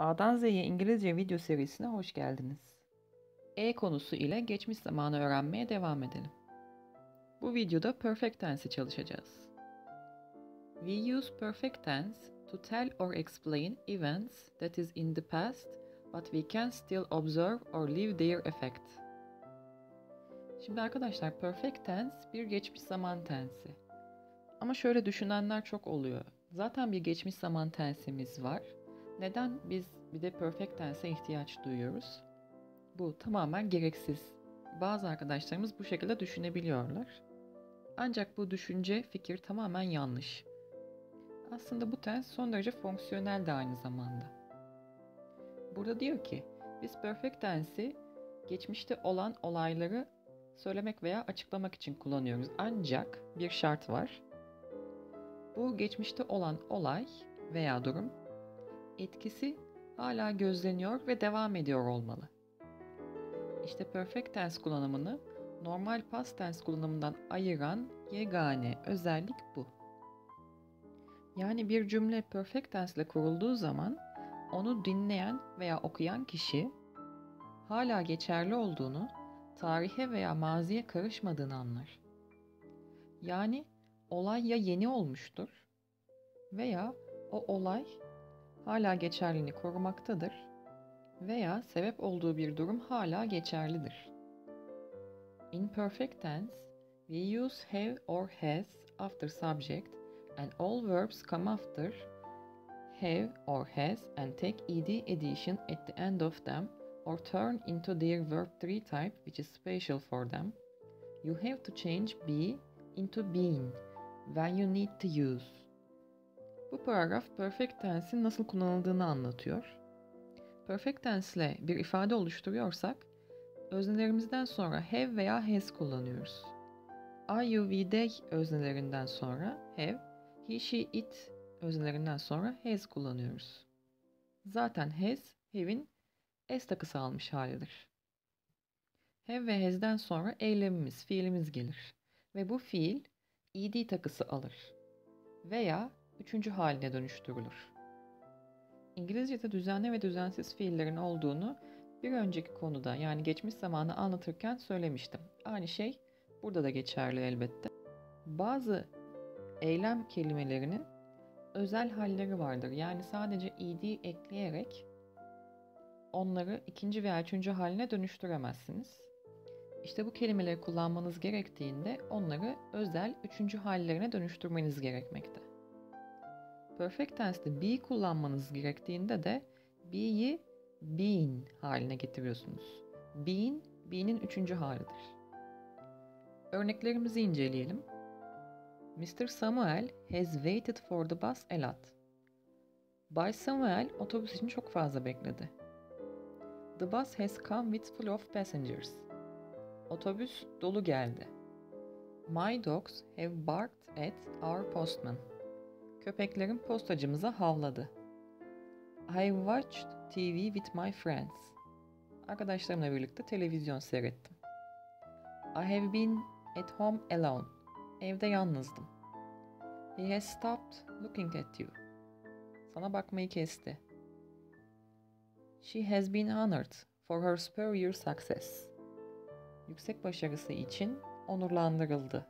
A'dan Z'ye İngilizce video serisine hoş geldiniz. E konusu ile geçmiş zamanı öğrenmeye devam edelim. Bu videoda Perfect Tense'i çalışacağız. We use Perfect Tense to tell or explain events that is in the past but we can still observe or live their effect. Şimdi arkadaşlar Perfect Tense bir geçmiş zaman tensi. Ama şöyle düşünenler çok oluyor. Zaten bir geçmiş zaman tensimiz var. Neden biz bir de Perfect Tense'e ihtiyaç duyuyoruz? Bu tamamen gereksiz. Bazı arkadaşlarımız bu şekilde düşünebiliyorlar. Ancak bu düşünce, fikir tamamen yanlış. Aslında bu tens son derece fonksiyonel de aynı zamanda. Burada diyor ki, biz Perfect Tense'i geçmişte olan olayları söylemek veya açıklamak için kullanıyoruz. Ancak bir şart var. Bu geçmişte olan olay veya durum etkisi hala gözleniyor ve devam ediyor olmalı. İşte Perfect Tense kullanımını normal past tense kullanımından ayıran yegane özellik bu. Yani bir cümle Perfect Tense ile kurulduğu zaman onu dinleyen veya okuyan kişi hala geçerli olduğunu, tarihe veya maziye karışmadığını anlar. Yani olay ya yeni olmuştur veya o olay hala geçerliliğini korumaktadır veya sebep olduğu bir durum hala geçerlidir. In perfect tense, we use have or has after subject and all verbs come after have or has and take ed addition at the end of them or turn into their verb 3 type which is special for them. You have to change be into been when you need to use. Bu paragraf Perfect Tense'in nasıl kullanıldığını anlatıyor. Perfect Tense ile bir ifade oluşturuyorsak, öznelerimizden sonra have veya has kullanıyoruz. I, you, we, they öznelerinden sonra have, he, she, it öznelerinden sonra has kullanıyoruz. Zaten has, have'in s takısı almış halidir. Have ve has'den sonra eylemimiz, fiilimiz gelir. Ve bu fiil ed takısı alır. Veya üçüncü haline dönüştürülür. İngilizce'de düzenli ve düzensiz fiillerin olduğunu bir önceki konuda yani geçmiş zamanı anlatırken söylemiştim. Aynı şey burada da geçerli elbette. Bazı eylem kelimelerinin özel halleri vardır. Yani sadece ed ekleyerek onları ikinci veya üçüncü haline dönüştüremezsiniz. İşte bu kelimeleri kullanmanız gerektiğinde onları özel üçüncü hallerine dönüştürmeniz gerekmekte. Perfect tense'de be kullanmanız gerektiğinde de be'yi been haline getiriyorsunuz. Been, be'nin üçüncü halidir. Örneklerimizi inceleyelim. Mr. Samuel has waited for the bus a lot. Bay Samuel otobüs için çok fazla bekledi. The bus has come with full of passengers. Otobüs dolu geldi. My dogs have barked at our postman. Köpeklerim postacımıza havladı. I watched TV with my friends. Arkadaşlarımla birlikte televizyon seyrettim. I have been at home alone. Evde yalnızdım. He has stopped looking at you. Sana bakmayı kesti. She has been honored for her superior success. Yüksek başarısı için onurlandırıldı.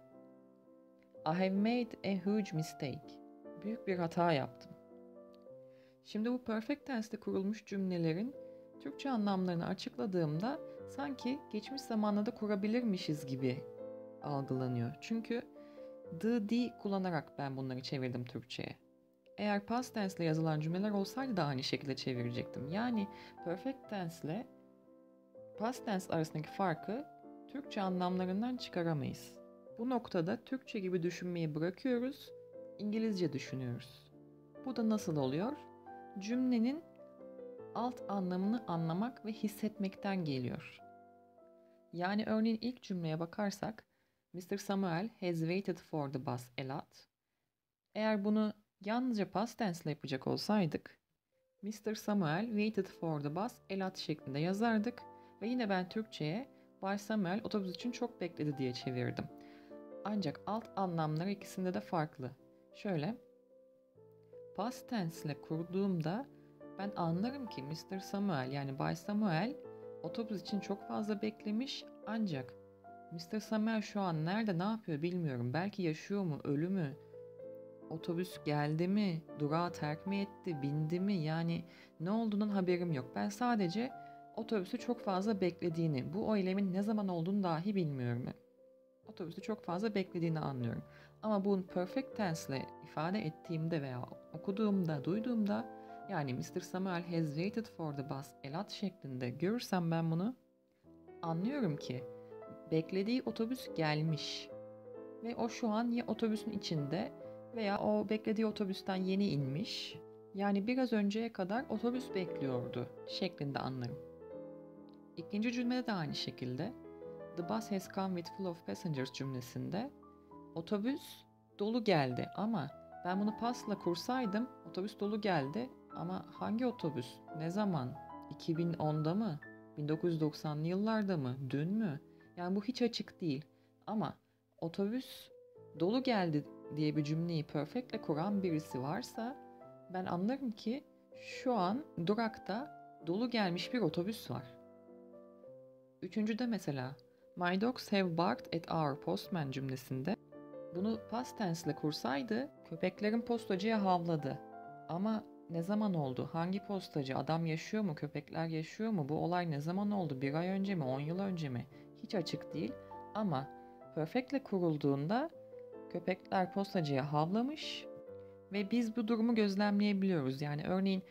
I have made a huge mistake. Büyük bir hata yaptım. Şimdi bu Perfect Tense'de kurulmuş cümlelerin Türkçe anlamlarını açıkladığımda sanki geçmiş zamanla da kurabilirmişiz gibi algılanıyor. Çünkü the, the kullanarak ben bunları çevirdim Türkçe'ye. Eğer past tense ile yazılan cümleler olsaydı da aynı şekilde çevirecektim. Yani Perfect Tense ile past tense arasındaki farkı Türkçe anlamlarından çıkaramayız. Bu noktada Türkçe gibi düşünmeyi bırakıyoruz. İngilizce düşünüyoruz. Bu da nasıl oluyor? Cümlenin alt anlamını anlamak ve hissetmekten geliyor. Yani örneğin ilk cümleye bakarsak, Mr. Samuel has waited for the bus a lot. Eğer bunu yalnızca past tense ile yapacak olsaydık, Mr. Samuel waited for the bus a lot şeklinde yazardık ve yine ben Türkçe'ye Bay Samuel otobüs için çok bekledi diye çevirdim. Ancak alt anlamları ikisinde de farklı. Şöyle, past tense ile kurduğumda Ben anlarım ki Mr. Samuel yani Bay Samuel otobüs için çok fazla beklemiş ancak Mr. Samuel şu an nerede ne yapıyor bilmiyorum. Belki yaşıyor mu, ölü mü, otobüs geldi mi, durağı terk mi etti, bindi mi, yani ne olduğundan haberim yok. Ben sadece otobüsü çok fazla beklediğini, bu eylemin ne zaman olduğunu dahi bilmiyorum. Otobüsü çok fazla beklediğini anlıyorum. Ama bunu perfect tense ile ifade ettiğimde veya okuduğumda, duyduğumda, yani Mr. Samuel has waited for the bus a lot şeklinde görürsem ben bunu, anlıyorum ki beklediği otobüs gelmiş ve o şu an ya otobüsün içinde veya o beklediği otobüsten yeni inmiş, yani biraz önceye kadar otobüs bekliyordu şeklinde anlarım. İkinci cümlede de aynı şekilde the bus has come with full of passengers cümlesinde otobüs dolu geldi, ama ben bunu pasla kursaydım otobüs dolu geldi ama hangi otobüs, ne zaman, 2010'da mı, 1990'lı yıllarda mı, dün mü, yani bu hiç açık değil. Ama otobüs dolu geldi diye bir cümleyi perfect'le kuran birisi varsa ben anlarım ki şu an durakta dolu gelmiş bir otobüs var. Üçüncüde mesela my dogs have barked at our postman cümlesinde bunu past tense ile kursaydı köpeklerim postacıya havladı. Ama ne zaman oldu? Hangi postacı? Adam yaşıyor mu? Köpekler yaşıyor mu? Bu olay ne zaman oldu? Bir ay önce mi? 10 yıl önce mi? Hiç açık değil. Ama perfect'le kurulduğunda köpekler postacıya havlamış ve biz bu durumu gözlemleyebiliyoruz. Yani örneğin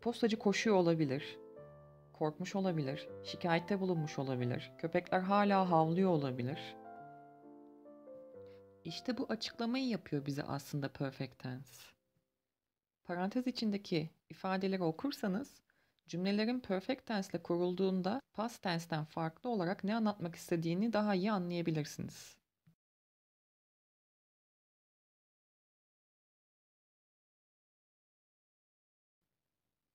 postacı koşuyor olabilir, korkmuş olabilir, şikayette bulunmuş olabilir, köpekler hala havlıyor olabilir. İşte bu açıklamayı yapıyor bize aslında perfect tense. Parantez içindeki ifadeleri okursanız cümlelerin perfect tense ile kurulduğunda past tense'den farklı olarak ne anlatmak istediğini daha iyi anlayabilirsiniz.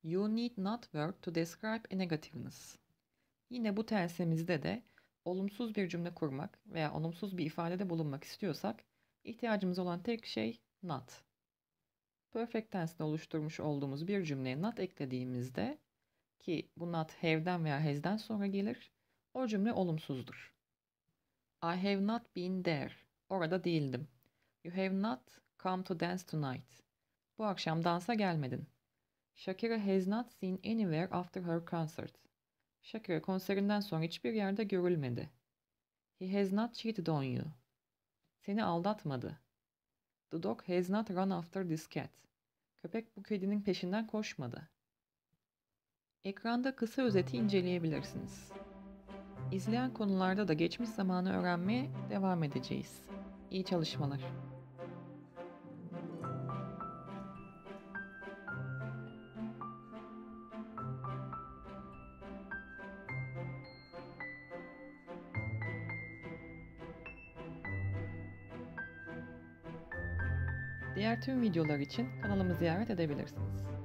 You need not work to describe a negativeness. Yine bu tensemizde de olumsuz bir cümle kurmak veya olumsuz bir ifadede bulunmak istiyorsak ihtiyacımız olan tek şey not. Perfect tense'de oluşturmuş olduğumuz bir cümleye not eklediğimizde, ki bu not have'den veya has'den sonra gelir, o cümle olumsuzdur. I have not been there. Orada değildim. You have not come to dance tonight. Bu akşam dansa gelmedin. Shakira has not seen anywhere after her concert. Shakira konserinden sonra hiçbir yerde görülmedi. He has not cheated on you. Seni aldatmadı. The dog has not run after this cat. Köpek bu kedinin peşinden koşmadı. Ekranda kısa özeti inceleyebilirsiniz. İzleyen konularda da geçmiş zamanı öğrenmeye devam edeceğiz. İyi çalışmalar. Diğer tüm videolar için kanalımı ziyaret edebilirsiniz.